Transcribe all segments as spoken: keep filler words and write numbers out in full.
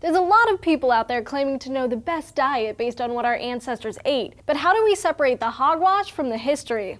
There's a lot of people out there claiming to know the best diet based on what our ancestors ate, but how do we separate the hogwash from the history?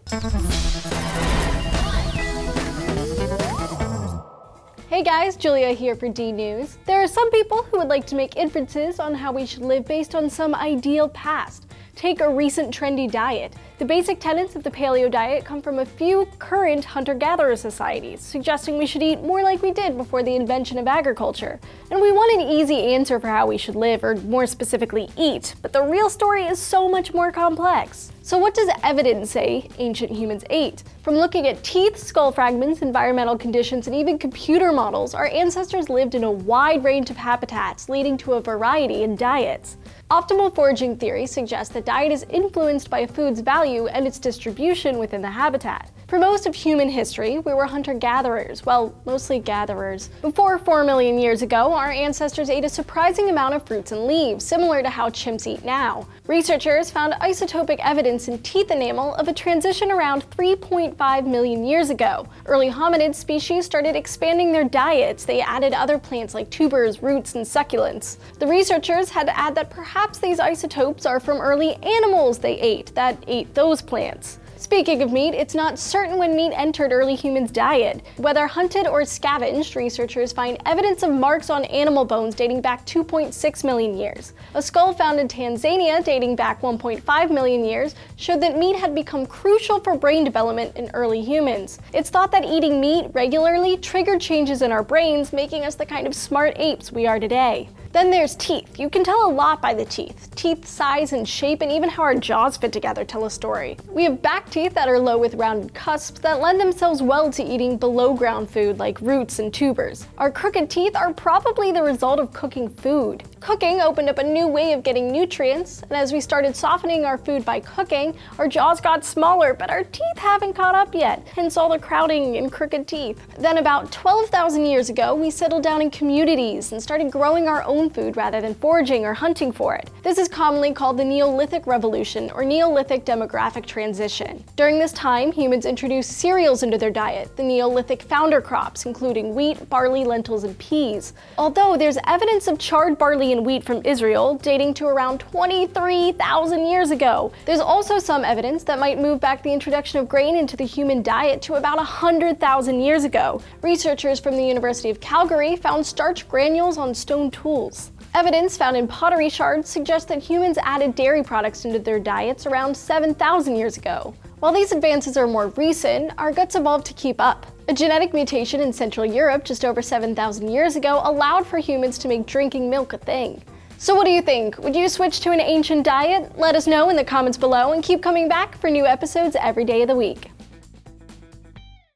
Hey guys, Julia here for DNews. There are some people who would like to make inferences on how we should live based on some ideal past. Take a recent trendy diet. The basic tenets of the paleo diet come from a few current hunter-gatherer societies, suggesting we should eat more like we did before the invention of agriculture. And we want an easy answer for how we should live, or more specifically eat, but the real story is so much more complex. So what does evidence say ancient humans ate? From looking at teeth, skull fragments, environmental conditions, and even computer models, our ancestors lived in a wide range of habitats, leading to a variety in diets. Optimal foraging theory suggests that diet is influenced by a food's value and its distribution within the habitat. For most of human history, we were hunter-gatherers, well, mostly gatherers. Before four million years ago, our ancestors ate a surprising amount of fruits and leaves, similar to how chimps eat now. Researchers found isotopic evidence in teeth enamel of a transition around three point five million years ago. Early hominid species started expanding their diets. They added other plants like tubers, roots, and succulents. The researchers had to add that perhaps these isotopes are from early animals they ate that ate those plants. Speaking of meat, it's not certain when meat entered early humans' diet. Whether hunted or scavenged, researchers find evidence of marks on animal bones dating back two point six million years. A skull found in Tanzania dating back one point five million years showed that meat had become crucial for brain development in early humans. It's thought that eating meat regularly triggered changes in our brains, making us the kind of smart apes we are today. Then there's teeth. You can tell a lot by the teeth. Teeth size and shape and even how our jaws fit together tell a story. We have back teeth that are low with rounded cusps that lend themselves well to eating below ground food like roots and tubers. Our crooked teeth are probably the result of cooking food. Cooking opened up a new way of getting nutrients, and as we started softening our food by cooking, our jaws got smaller, but our teeth haven't caught up yet, hence all the crowding and crooked teeth. Then about twelve thousand years ago, we settled down in communities and started growing our own food rather than foraging or hunting for it. This is commonly called the Neolithic Revolution or Neolithic demographic transition. During this time, humans introduced cereals into their diet, the Neolithic founder crops, including wheat, barley, lentils, and peas. Although there's evidence of charred barley and wheat from Israel dating to around twenty-three thousand years ago. There's also some evidence that might move back the introduction of grain into the human diet to about one hundred thousand years ago. Researchers from the University of Calgary found starch granules on stone tools. Evidence found in pottery shards suggests that humans added dairy products into their diets around seven thousand years ago. While these advances are more recent, our guts evolved to keep up. A genetic mutation in Central Europe just over seven thousand years ago allowed for humans to make drinking milk a thing. So what do you think? Would you switch to an ancient diet? Let us know in the comments below and keep coming back for new episodes every day of the week.